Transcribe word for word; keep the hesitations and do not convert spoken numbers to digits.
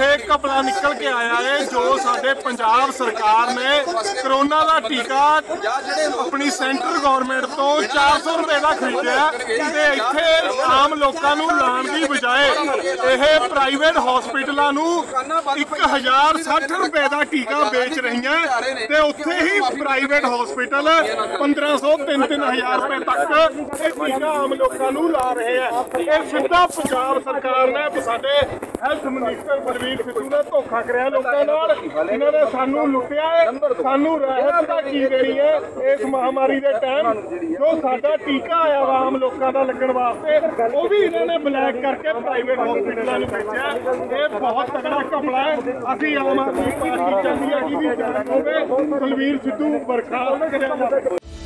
यह घपला निकल के आया है जो साडे पंजाब सरकार ने कोरोना का टीका अपनी सेंटर गौरमेंट तो चार सौ रुपए का खरीदया ते इत्थे आम लोगों नूं लाण दी बजाय यह प्राइवेट हॉस्पिटलों नूं एक हज़ार साठ रुपए का टीका बेच रही है ते उत्थे ही प्राइवेट हॉस्पिटल पंद्रह सौ तीन तीन हज़ार रुपए तक यह टीका आम लोगों नूं ला रहे हैं। यह सीधा पंजाब सरकार ने साडे हेल्थ मिनिस्टर बलवीर सिद्धू ने धोखा कराया लोगों नाल, इन्हां ने सानू लुटिया है, सानू राहत तां की देनी है इस महामारी के टाइम। जो साडा टीका आया आम लोगों का लगन वास्ते वो भी इन्हां ने ब्लैक करके प्राइवेट हॉस्पिटलों में भेजा। ये बहुत तगड़ा घपला है। अभी आम आदमी पार्टी चाहती है कि भी बलवीर सिद्धू बर्खास्त करें।